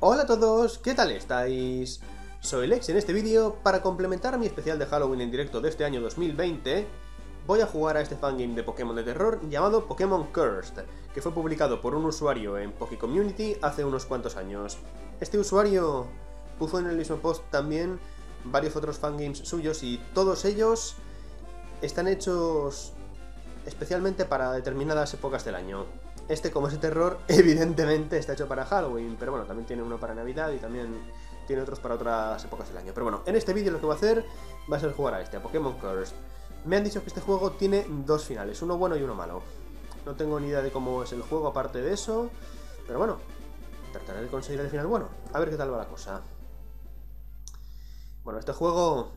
Hola a todos, ¿qué tal estáis? Soy Lex y en este vídeo, para complementar mi especial de Halloween en directo de este año 2020, voy a jugar a este fangame de Pokémon de terror llamado Pokémon Cursed, que fue publicado por un usuario en PokéCommunity hace unos cuantos años. Este usuario puso en el mismo post también varios otros fangames suyos y todos ellos están hechos especialmente para determinadas épocas del año. Este, como es de terror, evidentemente está hecho para Halloween, pero bueno, también tiene uno para Navidad y también tiene otros para otras épocas del año. Pero bueno, en este vídeo lo que voy a hacer va a ser jugar a este, a Pokémon Cursed. Me han dicho que este juego tiene dos finales, uno bueno y uno malo. No tengo ni idea de cómo es el juego aparte de eso, pero bueno, trataré de conseguir el final bueno. A ver qué tal va la cosa. Bueno, este juego,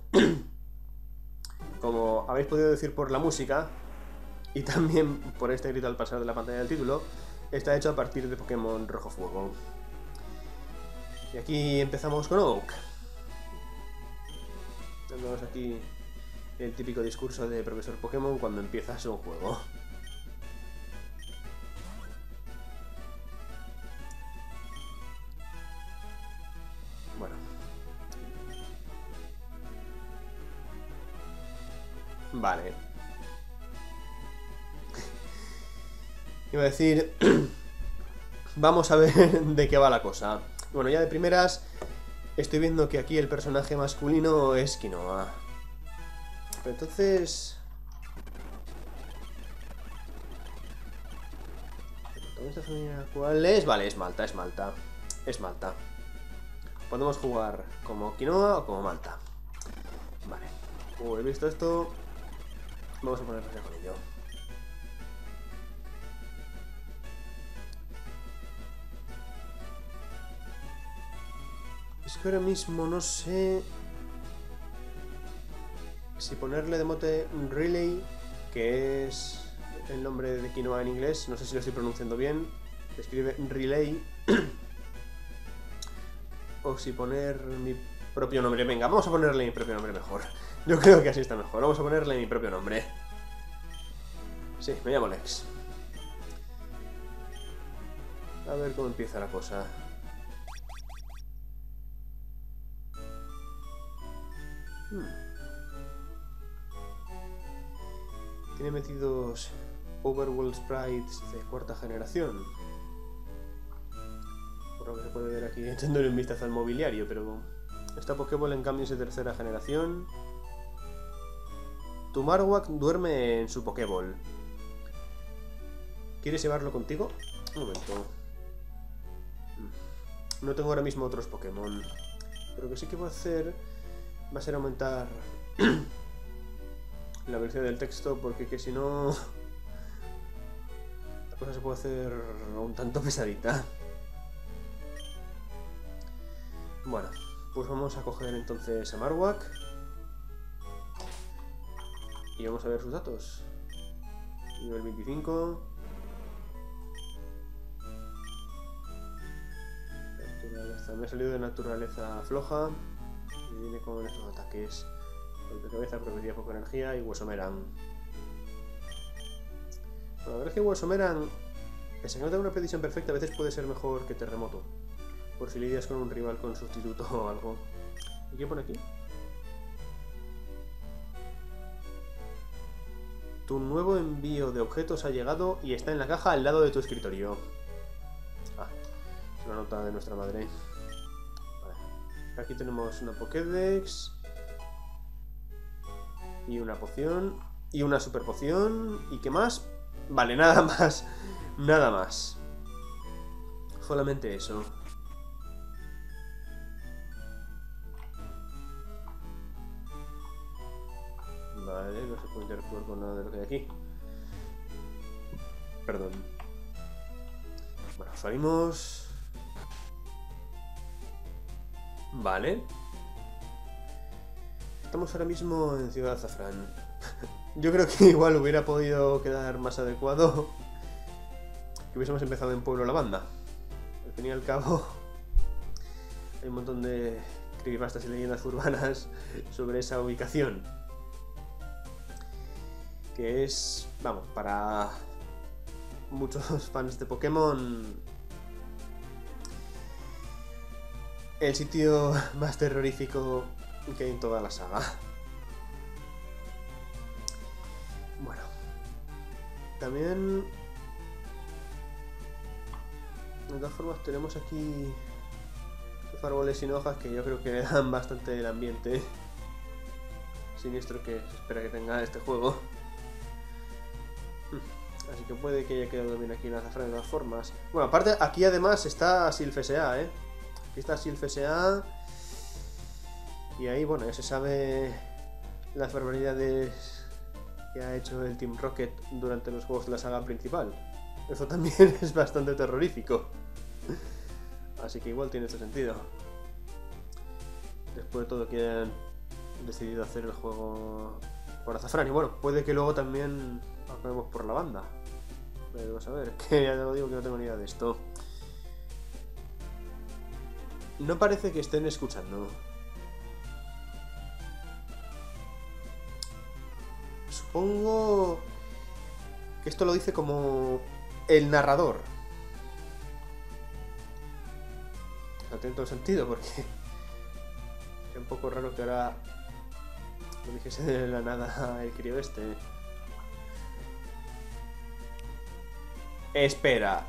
como habéis podido decir por la música, y también por este grito al pasar de la pantalla del título, está hecho a partir de Pokémon Rojo Fuego. Y aquí empezamos con Oak, dándonos aquí el típico discurso de Profesor Pokémon cuando empiezas un juego. Bueno, vale. Iba a decir, vamos a ver de qué va la cosa. Bueno, ya de primeras estoy viendo que aquí el personaje masculino es Quinoa. Pero entonces, ¿cuál es? Vale, es Malta, es Malta. Es Malta. Podemos jugar como Quinoa o como Malta. Vale. He visto esto. Vamos a poner ya con ello. Es que ahora mismo no sé si ponerle de mote Relay, que es el nombre de Quinoa en inglés, no sé si lo estoy pronunciando bien, se escribe Relay, o si poner mi propio nombre. Venga, vamos a ponerle mi propio nombre mejor. Yo creo que así está mejor, vamos a ponerle mi propio nombre. Sí, me llamo Lex. A ver cómo empieza la cosa. Tiene metidos Overworld Sprites de cuarta generación, por lo que se puede ver aquí echándole un vistazo al mobiliario, pero esta Pokéball en cambio es de tercera generación. Tu Marowak duerme en su Pokéball. ¿Quieres llevarlo contigo? Un momento. No tengo ahora mismo otros Pokémon, pero que sí que voy a hacer va a ser aumentar la velocidad del texto, porque que si no la cosa se puede hacer un tanto pesadita. Bueno, pues vamos a coger entonces a Marowak y vamos a ver sus datos. Nivel 25. Me ha salido de naturaleza floja. Viene con estos ataques: golpe de cabeza, propiedad poco energía y huesomeran. La verdad es que huesomeran, pese a que no tenga una predicción perfecta, a veces puede ser mejor que terremoto, por si lidias con un rival con sustituto o algo. ¿Y qué pone aquí? Tu nuevo envío de objetos ha llegado y está en la caja al lado de tu escritorio. Ah, es una nota de nuestra madre. Aquí tenemos una Pokédex y una poción y una super poción. ¿Y qué más? Vale, nada más. Nada más. Solamente eso. Vale, no se puede interactuar con nada de lo que hay aquí. Perdón. Bueno, salimos. Vale. Estamos ahora mismo en Ciudad Azafrán. Yo creo que igual hubiera podido quedar más adecuado que hubiésemos empezado en Pueblo Lavanda. Al fin y al cabo, hay un montón de creepypastas y leyendas urbanas sobre esa ubicación. Que es, vamos, para muchos fans de Pokémon, el sitio más terrorífico que hay en toda la saga. Bueno, también de todas formas tenemos aquí los árboles sin hojas que yo creo que le dan bastante el ambiente siniestro que se espera que tenga este juego. Así que puede que haya quedado bien aquí en Azafrán de todas formas. Bueno, aparte, aquí además está Silph S.A., ¿eh? Aquí está Silph S.A. Y ahí, bueno, ya se sabe las barbaridades que ha hecho el Team Rocket durante los juegos de la saga principal. Eso también es bastante terrorífico. Así que igual tiene este sentido. Después de todo que hayan decidido hacer el juego por Azafrán. Y bueno, puede que luego también acabemos por la banda. Pero vamos a ver, que ya te lo digo que no tengo ni idea de esto. No parece que estén escuchando. Supongo que esto lo dice como el narrador. No tiene todo sentido porque es un poco raro que ahora lo dijese de la nada el crío este. Espera.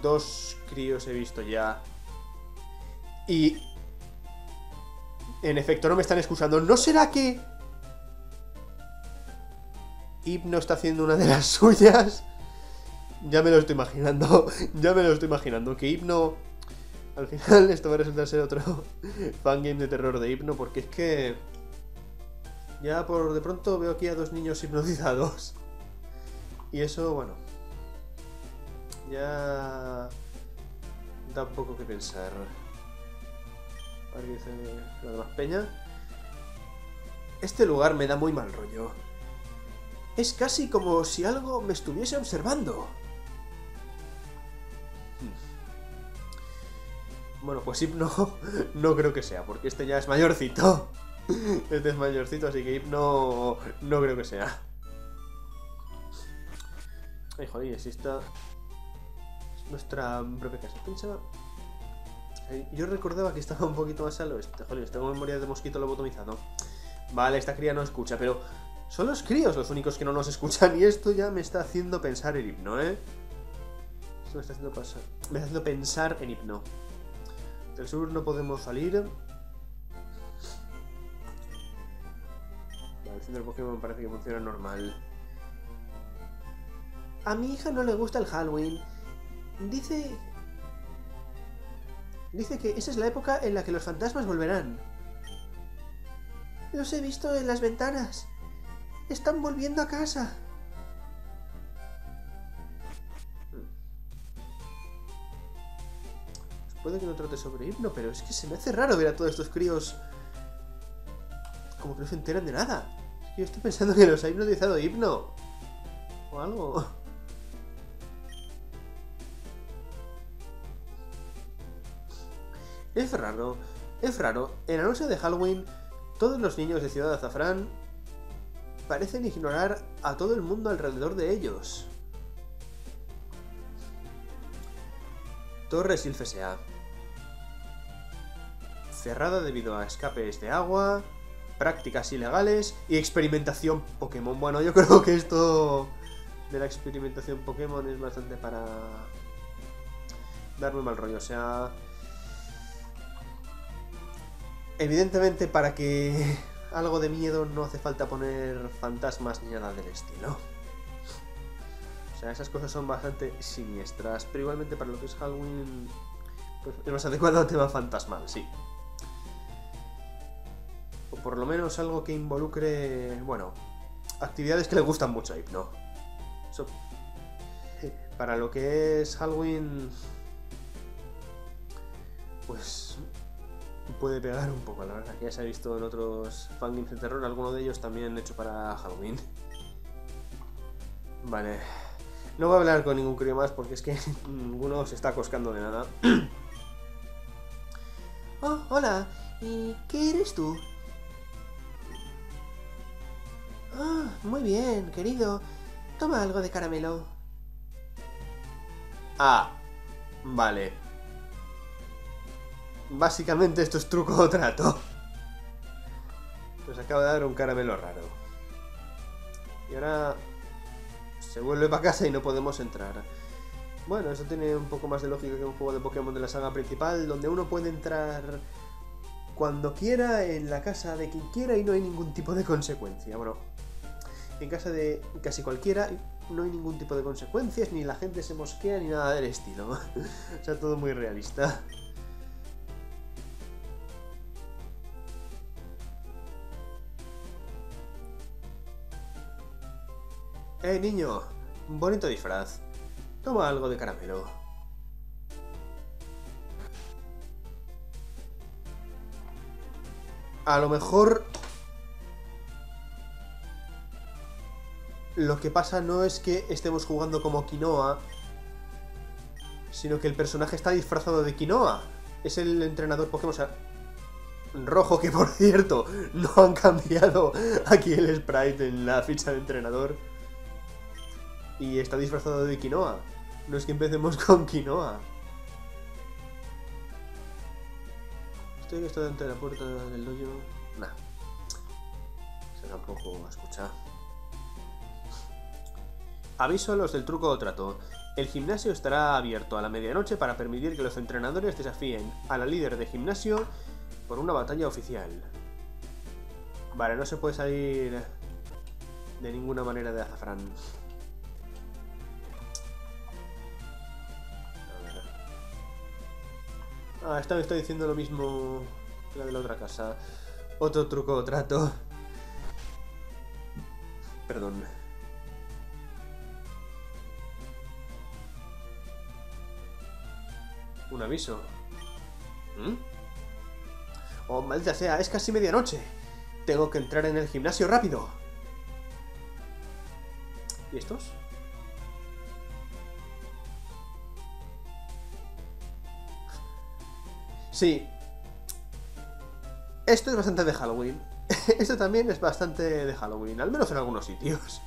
Dos críos he visto ya. Y en efecto no me están excusando. ¿No será que Hypno está haciendo una de las suyas? Ya me lo estoy imaginando. Ya me lo estoy imaginando. Que Hypno... Al final esto va a resultar ser otro fangame de terror de Hypno. Porque es que... Ya por de pronto veo aquí a dos niños hipnotizados. Y eso, bueno, ya da un poco que pensar. A ver qué dice la demás peña. Este lugar me da muy mal rollo. Es casi como si algo me estuviese observando. Bueno, pues Hypno no creo que sea, porque este ya es mayorcito. Este es mayorcito, así que Hypno no creo que sea. Ay, joder, si esta es nuestra propia casa. Pensaba... Yo recordaba que estaba un poquito más al oeste. Joder, tengo memoria de mosquito lobotomizado. Vale, esta cría no escucha, pero son los críos los únicos que no nos escuchan. Y esto ya me está haciendo pensar en Hypno, ¿eh? Esto me está haciendo pasar... Me está haciendo pensar en Hypno. Del sur no podemos salir. Vale, el centro del Pokémon parece que funciona normal. A mi hija no le gusta el Halloween. Dice que esa es la época en la que los fantasmas volverán. Los he visto en las ventanas. Están volviendo a casa. Puede que no trate sobre Hypno, pero es que se me hace raro ver a todos estos críos como que no se enteran de nada. Yo estoy pensando que los ha hipnotizado Hypno o algo. Es raro, es raro. En la noche de Halloween, todos los niños de Ciudad Azafrán parecen ignorar a todo el mundo alrededor de ellos. Torre Silph S.A. Cerrada debido a escapes de agua, prácticas ilegales y experimentación Pokémon. Bueno, yo creo que esto de la experimentación Pokémon es bastante para darme mal rollo, o sea... Evidentemente, para que algo de miedo no hace falta poner fantasmas ni nada del estilo. O sea, esas cosas son bastante siniestras, pero igualmente para lo que es Halloween pues es más adecuado al tema fantasmal, sí. O por lo menos algo que involucre, bueno, actividades que le gustan mucho a Hypno. So, para lo que es Halloween, pues... puede pegar un poco, la verdad. Ya se ha visto en otros fangames de terror, alguno de ellos también hecho para Halloween. Vale. No voy a hablar con ningún crío más porque es que ninguno se está coscando de nada. Oh, hola. ¿Y qué eres tú? Ah, oh, muy bien, querido. Toma algo de caramelo. Ah, vale. Básicamente esto es truco o trato. Nos acaba de dar un caramelo raro. Y ahora se vuelve para casa y no podemos entrar. Bueno, eso tiene un poco más de lógica que un juego de Pokémon de la saga principal, donde uno puede entrar cuando quiera, en la casa de quien quiera y no hay ningún tipo de consecuencia. Bueno, en casa de casi cualquiera no hay ningún tipo de consecuencias, ni la gente se mosquea, ni nada del estilo. O sea, todo muy realista. Niño, bonito disfraz. Toma algo de caramelo. A lo mejor lo que pasa no es que estemos jugando como Quinoa, sino que el personaje está disfrazado de Quinoa. Es el entrenador Pokémon Rojo, que por cierto, no han cambiado aquí el sprite en la ficha de entrenador. Y está disfrazado de Quinoa. No es que empecemos con Quinoa. ¿Estoy esto dentro de la puerta del dojo? Nah. Eso tampoco va a escuchar. Aviso a los del truco o trato. El gimnasio estará abierto a la medianoche para permitir que los entrenadores desafíen a la líder de gimnasio por una batalla oficial. Vale, no se puede salir de ninguna manera de Azafrán. Ah, esta me está diciendo lo mismo que la de la otra casa. Otro truco o trato. Perdón. Un aviso. Oh, maldita sea, es casi medianoche. Tengo que entrar en el gimnasio rápido. ¿Y estos? Sí, esto es bastante de Halloween. Esto también es bastante de Halloween, al menos en algunos sitios.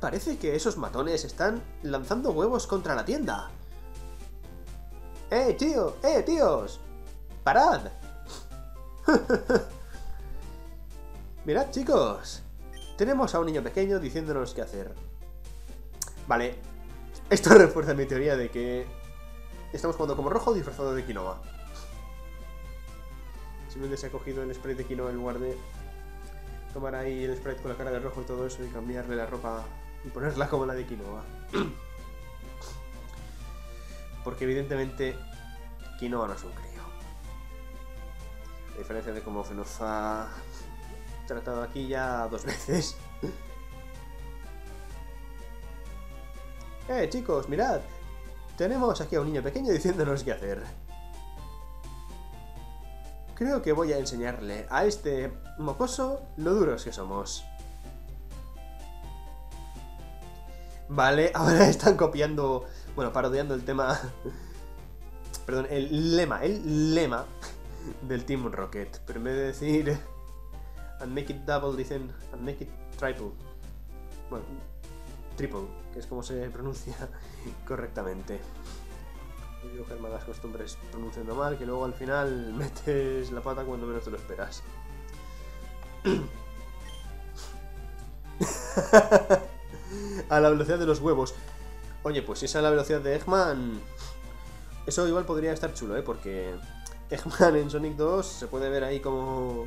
Parece que esos matones están lanzando huevos contra la tienda. ¡Eh, tíos! ¡Parad! Mirad, chicos, tenemos a un niño pequeño diciéndonos qué hacer. Vale, esto refuerza mi teoría de que estamos jugando como Rojo disfrazado de Quinoa. Simplemente se ha cogido el spray de Quinoa en lugar de tomar ahí el spray con la cara de Rojo y todo eso y cambiarle la ropa y ponerla como la de Quinoa. Porque evidentemente Quinoa no es un crío. A diferencia de cómo se nos ha tratado aquí ya dos veces. Chicos, mirad. Tenemos aquí a un niño pequeño diciéndonos qué hacer. Creo que voy a enseñarle a este mocoso lo duros que somos. Vale, ahora están copiando, bueno, parodiando el tema, perdón, el lema del Team Rocket. Pero en vez de decir "and make it double", dicen "and make it triple". Bueno, triple, que es como se pronuncia correctamente. No quiero que me hagas costumbres pronunciando mal, que luego al final metes la pata cuando menos te lo esperas. A la velocidad de los huevos. Oye, pues si es a la velocidad de Eggman, eso igual podría estar chulo, ¿eh? Porque Eggman en Sonic 2 se puede ver ahí como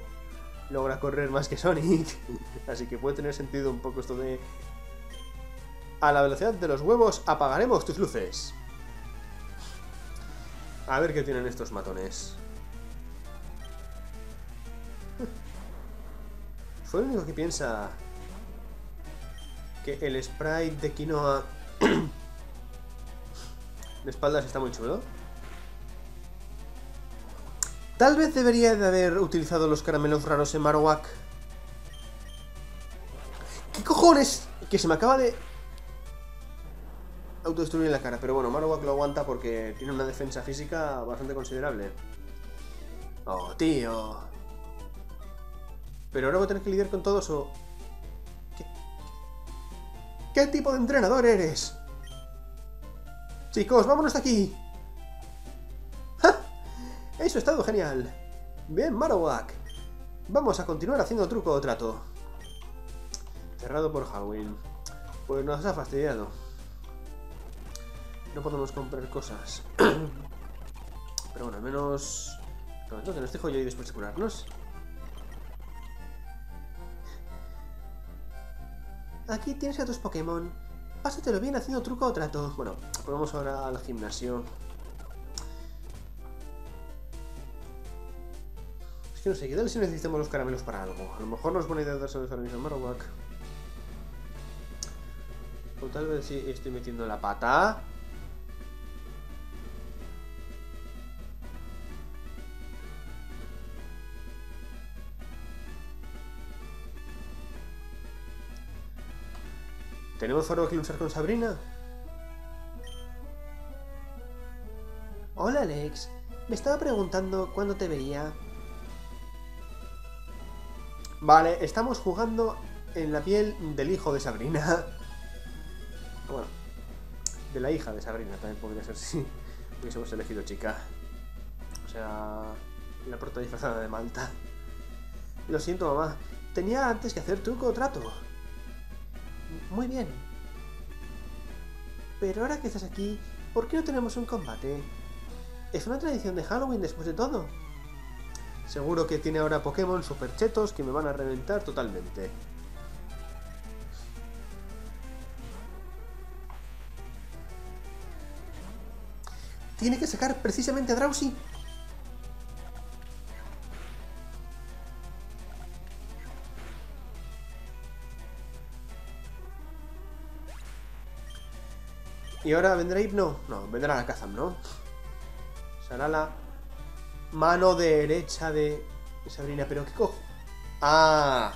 logra correr más que Sonic. Así que puede tener sentido un poco esto de "a la velocidad de los huevos apagaremos tus luces". A ver qué tienen estos matones. Soy el único que piensa que el sprite de Quinoa de espaldas está muy chulo. Tal vez debería de haber utilizado los caramelos raros en Marowak. ¿Qué cojones? Que se me acaba de autodestruir en la cara, pero bueno, Marowak lo aguanta porque tiene una defensa física bastante considerable. ¡Oh, tío! ¿Pero ahora voy a tener que lidiar con todos o...? ¿Qué tipo de entrenador eres? ¡Chicos, vámonos de aquí! ¡Ja! Eso ha estado genial. Bien, Marowak. Vamos a continuar haciendo truco o trato. Cerrado por Halloween. Pues nos ha fastidiado. No podemos comprar cosas. Pero bueno, al menos... No, que nos dejo yo y después de curarnos. Aquí tienes a tus Pokémon. Pásatelo bien haciendo truco o trato. Bueno, pues vamos ahora al gimnasio. Es que no sé, ¿qué tal si necesitamos los caramelos para algo? A lo mejor no es buena idea dárselos ahora mismo a Marowak. O tal vez sí estoy metiendo la pata. ¿Tenemos faro que luchar con Sabrina? Hola, Alex. Me estaba preguntando cuándo te vería. Vale, estamos jugando en la piel del hijo de Sabrina. Bueno, de la hija de Sabrina también podría ser si hubiésemos elegido chica. O sea, la prota disfrazada de Malta. Lo siento, mamá. Tenía antes que hacer truco o trato. Muy bien. Pero ahora que estás aquí, ¿por qué no tenemos un combate? Es una tradición de Halloween después de todo. Seguro que tiene ahora Pokémon super chetos que me van a reventar totalmente. Tiene que sacar precisamente a Drowzee. ¿Y ahora vendrá Hypno? No, vendrá la Kazam, ¿no? Será la mano derecha de Sabrina. ¿Pero qué cojo? ¡Ah!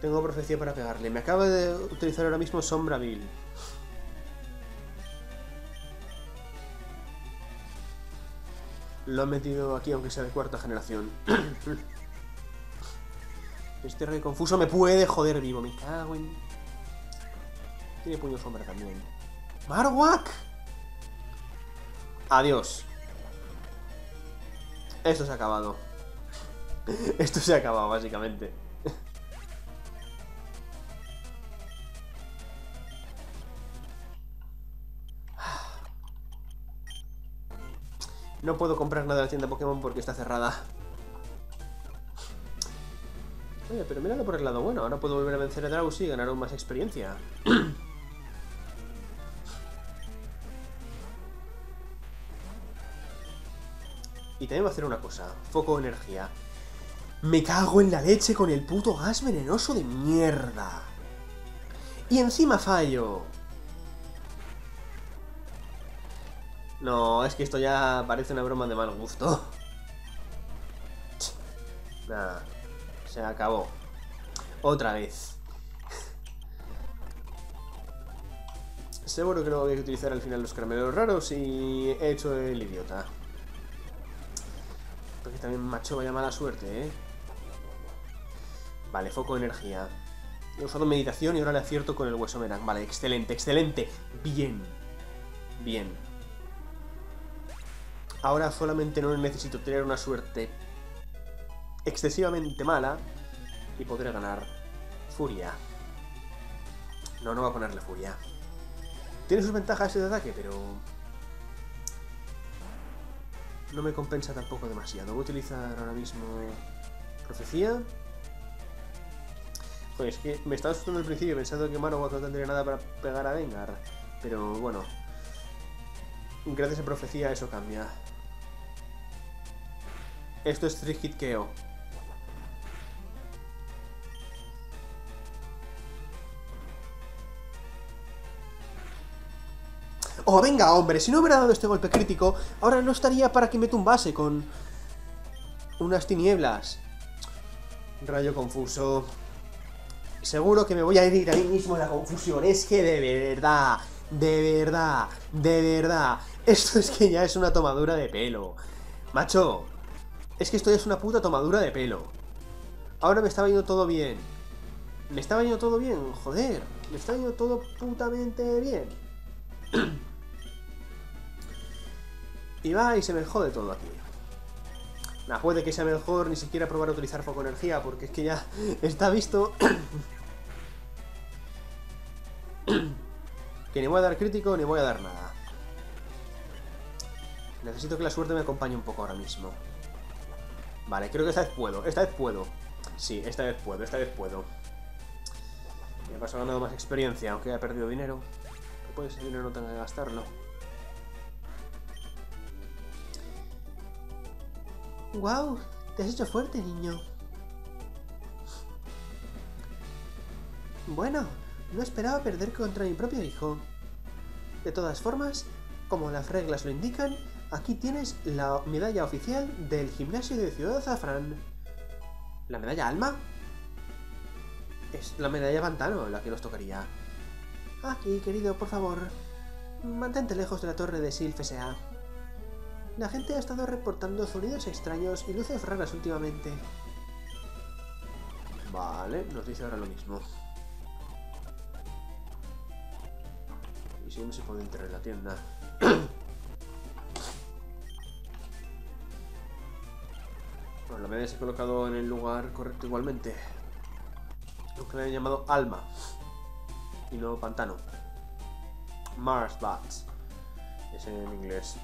Tengo profecía para pegarle. Me acaba de utilizar ahora mismo Sombra Vil. Lo he metido aquí, aunque sea de cuarta generación. Este rey confuso me puede joder vivo, me cago en... Tiene puño sombra también. ¡Marowak! Adiós. Esto se ha acabado. Esto se ha acabado, básicamente. No puedo comprar nada de la tienda Pokémon porque está cerrada. Oye, pero míralo por el lado bueno. Ahora puedo volver a vencer a Drowzee y ganar aún más experiencia. Y también voy a hacer una cosa. Foco energía. Me cago en la leche con el puto gas venenoso de mierda. Y encima fallo. No, es que esto ya parece una broma de mal gusto. Nada. Se acabó. Otra vez. Seguro que no voy a utilizar al final los caramelos raros y he hecho el idiota. Porque también macho vaya mala suerte, ¿eh? Vale, foco energía. He usado meditación y ahora le acierto con el hueso menac. Vale, excelente, excelente. Bien. Bien. Ahora solamente no necesito tener una suerte excesivamente mala y podré ganar. Furia. No, no va a ponerle furia. Tiene sus ventajas de ataque, pero no me compensa tampoco demasiado. Voy a utilizar ahora mismo profecía. Joder, es que me estaba asustando al principio pensando que Marowak no tendría nada para pegar a Gengar, pero bueno, gracias a profecía eso cambia. Esto es Trick Hit KO. ¡Oh, venga, hombre! Si no hubiera dado este golpe crítico, ahora no estaría para que me tumbase con unas tinieblas. Rayo confuso. Seguro que me voy a herir a mí mismo en la confusión. Es que de verdad, de verdad, de verdad. Esto es que ya es una tomadura de pelo. Macho, es que esto ya es una puta tomadura de pelo. Ahora me estaba yendo todo bien. Me estaba yendo todo bien, joder. Me estaba yendo todo putamente bien. Y va y se me jode todo aquí. Nah, puede que sea mejor ni siquiera probar a utilizar Foco Energía, porque es que ya está visto que ni voy a dar crítico ni voy a dar nada. Necesito que la suerte me acompañe un poco ahora mismo. Vale, creo que esta vez puedo. Esta vez puedo. Sí, esta vez puedo, esta vez puedo. Me he pasado ganando más experiencia, aunque haya perdido dinero. No puede ser que dinero no tenga que gastarlo. ¡Guau! Te has hecho fuerte, niño. Bueno, no esperaba perder contra mi propio hijo. De todas formas, como las reglas lo indican, aquí tienes la medalla oficial del gimnasio de Ciudad Azafrán. ¿La medalla Alma? Es la medalla Pantano la que nos tocaría. Aquí, querido, por favor. Mantente lejos de la torre de Silph S.A. La gente ha estado reportando sonidos extraños y luces raras últimamente. Vale, nos dice ahora lo mismo. Y si no se puede entrar en la tienda. Bueno, la medalla se ha colocado en el lugar correcto igualmente. Lo que le han llamado Alma. Y no Pantano. Mars Bats. Es en inglés.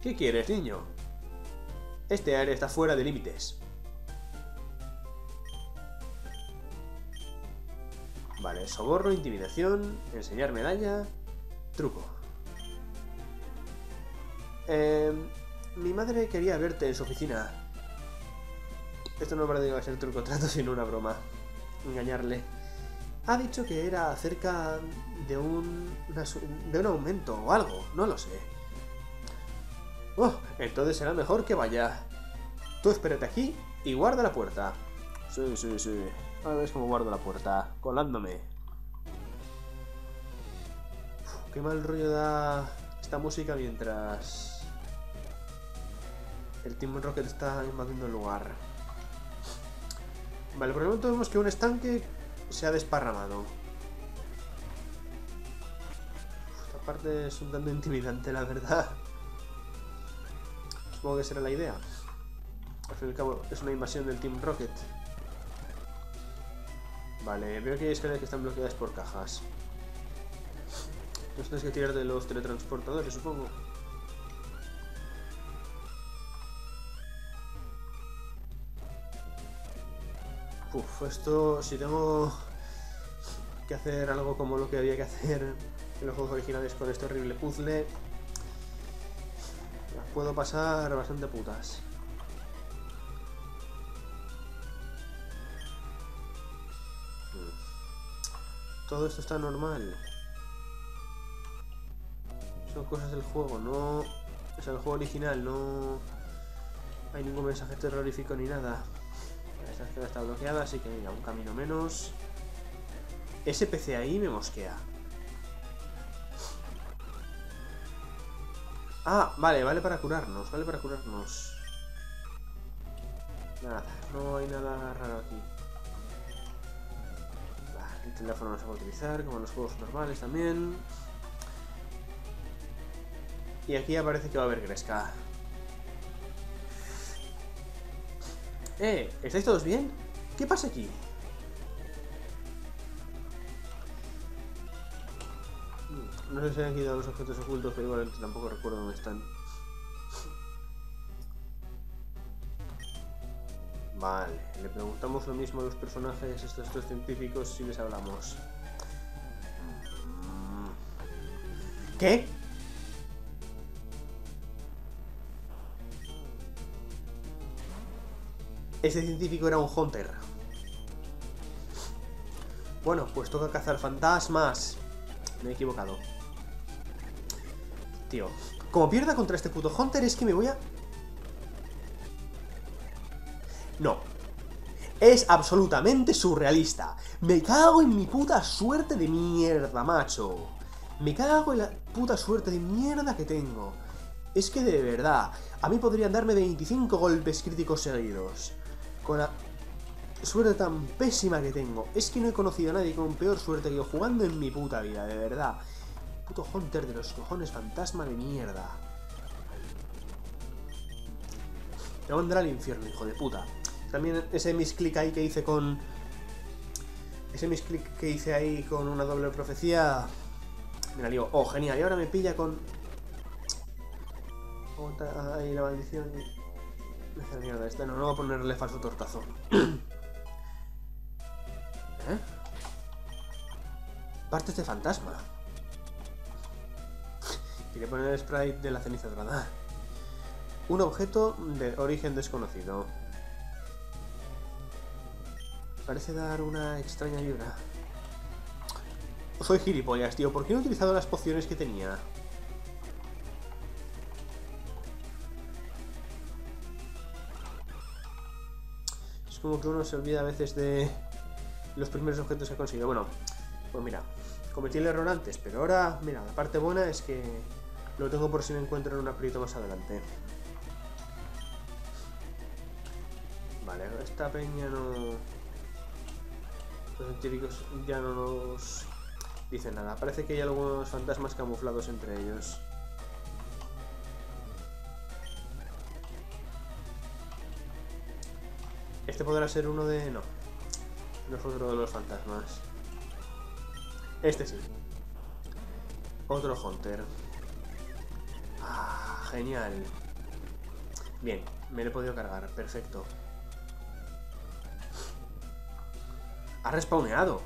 ¿Qué quieres, niño? Este área está fuera de límites. Vale, soborno, intimidación, enseñar medalla, truco. Mi madre quería verte en su oficina. Esto no parece que va a ser truco trato, sino una broma. Engañarle. Ha dicho que era acerca de un aumento o algo, no lo sé. Oh, entonces será mejor que vaya. Tú espérate aquí y guarda la puerta. Sí, sí, sí. Ahora ves cómo guardo la puerta, colándome. Uf, qué mal rollo da esta música mientras el Team Rocket está invadiendo el lugar. Vale, por el momento vemos que un estanque se ha desparramado. Esta parte es un tanto intimidante, la verdad. Supongo que será la idea. Al fin y al cabo es una invasión del Team Rocket. Vale, veo que hay escaleras que están bloqueadas por cajas. Entonces tienes que tirar de los teletransportadores, supongo. Uf, esto, si tengo que hacer algo como lo que había que hacer en los juegos originales con este horrible puzzle, las puedo pasar bastante putas. Todo esto está normal. Son cosas del juego, no... O sea, el juego original, no hay ningún mensaje terrorífico ni nada. Esta escala está bloqueada, así que mira, un camino menos. Ese PC ahí me mosquea. Ah, vale, vale para curarnos, vale para curarnos. Nada, no hay nada raro aquí. Vale, el teléfono no se puede utilizar, como en los juegos normales también. Y aquí aparece que va a haber Gresca. ¿Estáis todos bien? ¿Qué pasa aquí? No sé si han quitado los objetos ocultos, pero igual tampoco recuerdo dónde están. Vale, le preguntamos lo mismo a los personajes, estos tres científicos, si les hablamos. ¿Qué? Ese científico era un hunter. Bueno, pues toca cazar fantasmas. Me he equivocado. Tío, como pierda contra este puto hunter es que me voy a... No. Es absolutamente surrealista. Me cago en mi puta suerte de mierda, macho. Me cago en la puta suerte de mierda que tengo. Es que de verdad, a mí podrían darme 25 golpes críticos seguidos. Con la suerte tan pésima que tengo. Es que no he conocido a nadie con peor suerte que yo jugando en mi puta vida, de verdad. Puto Hunter de los cojones, fantasma de mierda. Te voy a mandar al infierno, hijo de puta. También ese misclick ahí que hice con... Ese misclick que hice ahí con una doble profecía... Me la lío. Oh, genial. Y ahora me pilla con... Ahí la maldición. Esa mierda esta. No, no voy a ponerle falso tortazo. ¿Eh? Partes de fantasma. Quería poner el sprite de la ceniza dorada. Un objeto de origen desconocido. Parece dar una extraña vibra. Soy gilipollas, tío. ¿Por qué no he utilizado las pociones que tenía? Es como que uno se olvida a veces de los primeros objetos que ha conseguido. Bueno, pues mira, cometí el error antes, pero ahora, mira, la parte buena es que lo tengo por si me encuentro en un aprieto más adelante. Vale, esta peña no... Los científicos ya no nos... dicen nada, parece que hay algunos fantasmas camuflados entre ellos. Este podrá ser uno de... no. No es otro de los fantasmas. Este sí. Otro Hunter. Ah, genial. Bien, me lo he podido cargar, perfecto. Ha respawneado.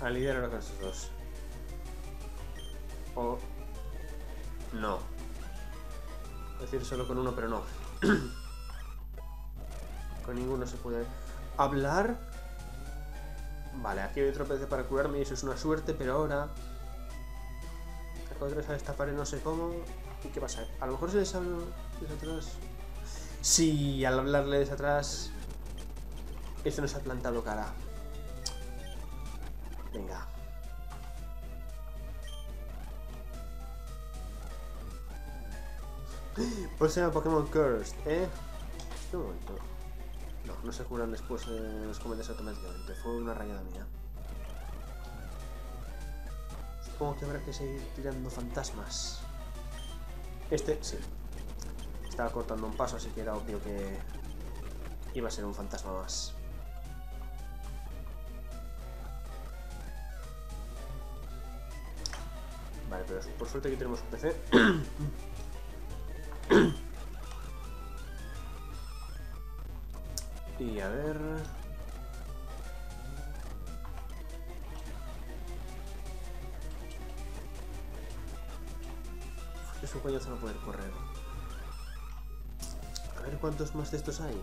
A lidiar ahora con estos dos. O... no. Es decir, solo con uno, pero no. Con ninguno se puede hablar. Vale, aquí hay otro PC para curarme y eso es una suerte, pero ahora... Acabo de atravesar esta pared, no sé cómo. ¿Y qué pasa? A lo mejor si les hablo desde atrás... Sí, al hablarle desde atrás... Esto nos ha plantado cara. Venga. Por ser Pokémon Cursed, ¿eh? Este momento. No, no se curan después de los cometes automáticamente. Fue una rayada mía. Supongo que habrá que seguir tirando fantasmas. Este, sí. Estaba cortando un paso, así que era obvio que iba a ser un fantasma más. Vale, pero por suerte aquí tenemos un PC. Y a ver... Es un coñazo no poder correr. A ver cuántos más de estos hay.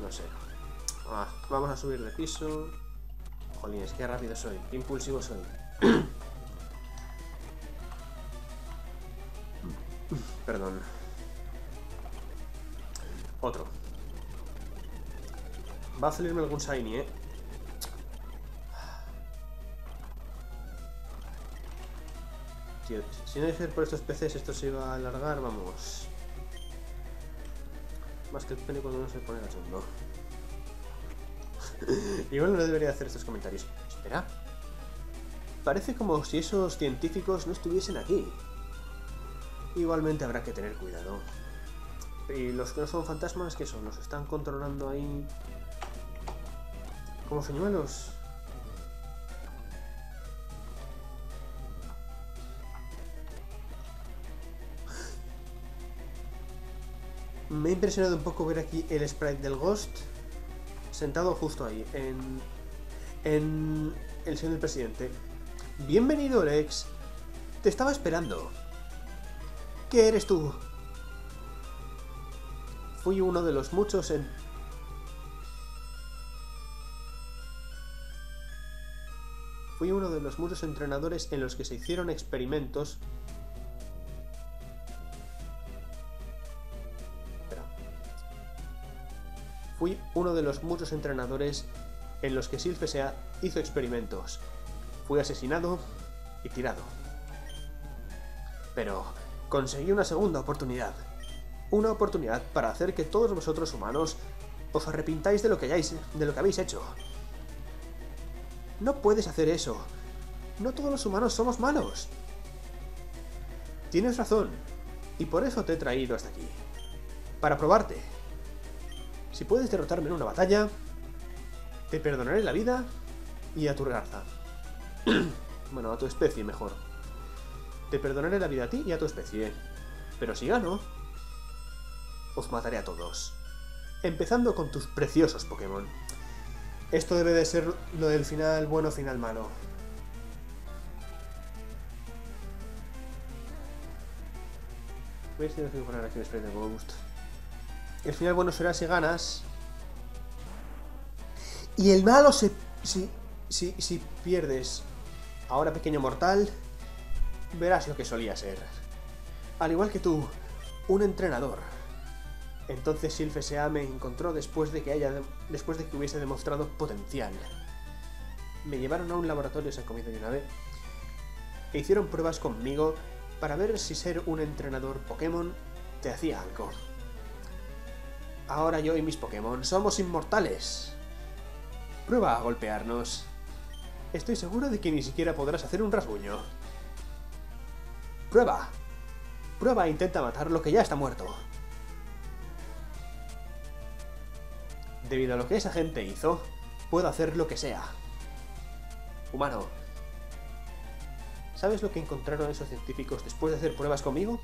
No sé. Ah, vamos a subir de piso. Jolines, qué rápido soy, qué impulsivo soy. Perdón. Otro. Va a salirme algún shiny, ¿eh? Tío, si no hay que ir por estos PCs, esto se iba a alargar, vamos. Más que el pene cuando uno se pone cachondo. Igual no debería hacer estos comentarios. Espera. Parece como si esos científicos no estuviesen aquí. Igualmente habrá que tener cuidado. Y los que no son fantasmas, ¿qué son? Los están controlando ahí... como señuelos. Me ha impresionado un poco ver aquí el sprite del Ghost... sentado justo ahí, en el sillón del presidente. Bienvenido, Lex. Te estaba esperando. ¿Qué eres tú? Fui uno de los muchos en... Fui uno de los muchos entrenadores en los que se hicieron experimentos... Fui uno de los muchos entrenadores en los que Silph S.A. hizo experimentos. Fui asesinado y tirado. Pero conseguí una segunda oportunidad. Una oportunidad para hacer que todos vosotros humanos os arrepintáis de lo que habéis hecho. No puedes hacer eso. No todos los humanos somos malos. Tienes razón, y por eso te he traído hasta aquí. Para probarte. Si puedes derrotarme en una batalla, te perdonaré la vida y a tu raza. Bueno, a tu especie mejor. Te perdonaré la vida a ti y a tu especie. Pero si gano, os mataré a todos. Empezando con tus preciosos Pokémon. Esto debe de ser lo del final bueno, final malo. Veis, tengo que poner aquí un spray de Ghost. El final bueno será si ganas. Y el malo si pierdes. Ahora, pequeño mortal, verás lo que solía ser. Al igual que tú, un entrenador. Entonces Silph S.A. me encontró después de que hubiese demostrado potencial. Me llevaron a un laboratorio, se han comido de una vez, e hicieron pruebas conmigo para ver si ser un entrenador Pokémon te hacía algo. Ahora yo y mis Pokémon somos inmortales. Prueba a golpearnos. Estoy seguro de que ni siquiera podrás hacer un rasguño. ¡Prueba! Prueba e intenta matar lo que ya está muerto. Debido a lo que esa gente hizo, puedo hacer lo que sea. Humano, ¿sabes lo que encontraron esos científicos después de hacer pruebas conmigo?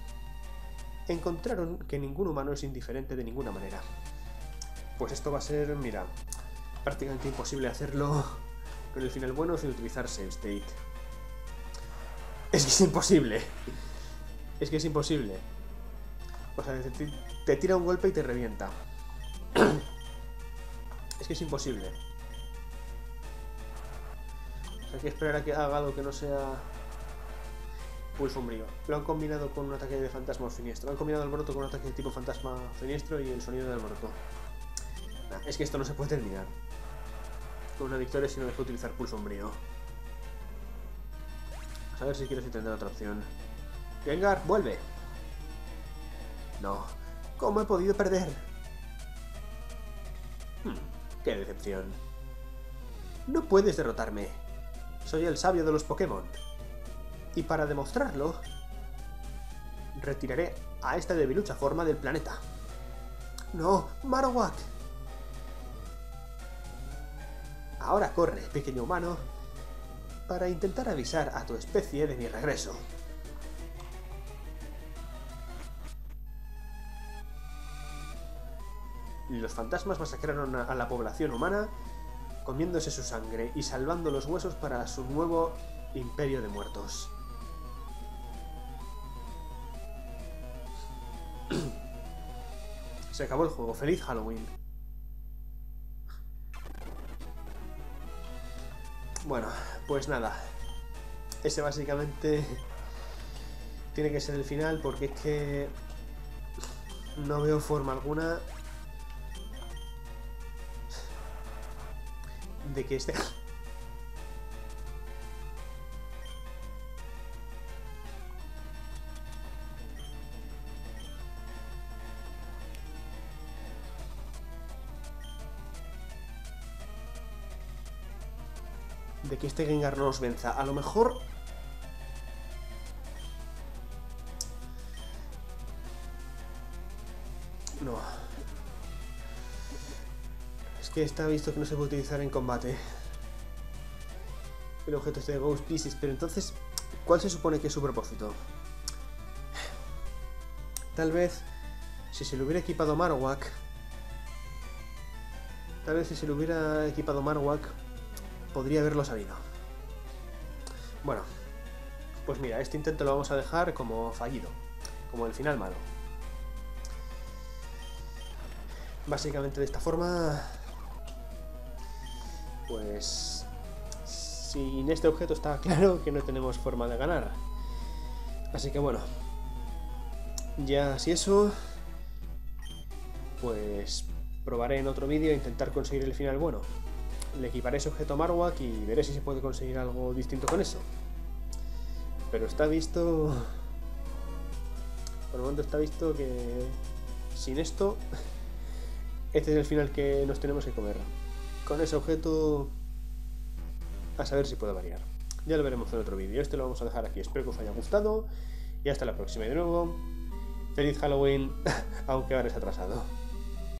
Encontraron que ningún humano es indiferente de ninguna manera. Pues esto va a ser, mira, prácticamente imposible hacerlo con el final bueno sin utilizar Save State. Es que es imposible. Es que es imposible. O sea, te tira un golpe y te revienta. Es que es imposible. O sea, hay que esperar a que haga algo que no sea Pulso Umbrío. Lo han combinado con un ataque de fantasma siniestro. Han combinado el alboroto con un ataque de tipo fantasma siniestro y el sonido del alboroto. Nah, es que esto no se puede terminar con una victoria si no dejo utilizar Pulso Umbrío. A ver si quieres intentar otra opción. Gengar, vuelve. No. ¿Cómo he podido perder? Qué decepción. No puedes derrotarme. Soy el sabio de los Pokémon. Y para demostrarlo, retiraré a esta debilucha forma del planeta. No, Marowak. Ahora corre, pequeño humano, para intentar avisar a tu especie de mi regreso. Los fantasmas masacraron a la población humana, comiéndose su sangre y salvando los huesos para su nuevo imperio de muertos. Se acabó el juego. ¡Feliz Halloween! Bueno, pues nada, ese básicamente tiene que ser el final porque es que no veo forma alguna de que este... de que este Gengar no nos venza. A lo mejor... no. Es que está visto que no se puede utilizar en combate el objeto este de Ghost Pieces, pero entonces, ¿cuál se supone que es su propósito? Tal vez, si se lo hubiera equipado Marowak... podría haberlo sabido. Bueno, pues mira, este intento lo vamos a dejar como fallido, como el final malo. Básicamente de esta forma, pues sin este objeto está claro que no tenemos forma de ganar. Así que bueno, ya si eso, pues probaré en otro vídeo intentar conseguir el final bueno. le equiparé ese objeto a Marowak y veré si se puede conseguir algo distinto con eso. Pero está visto... Por el momento está visto que sin esto, este es el final que nos tenemos que comer. Con ese objeto, a saber si puede variar. Ya lo veremos en otro vídeo. Este lo vamos a dejar aquí. Espero que os haya gustado y hasta la próxima. Y de nuevo, feliz Halloween, aunque ahora es atrasado.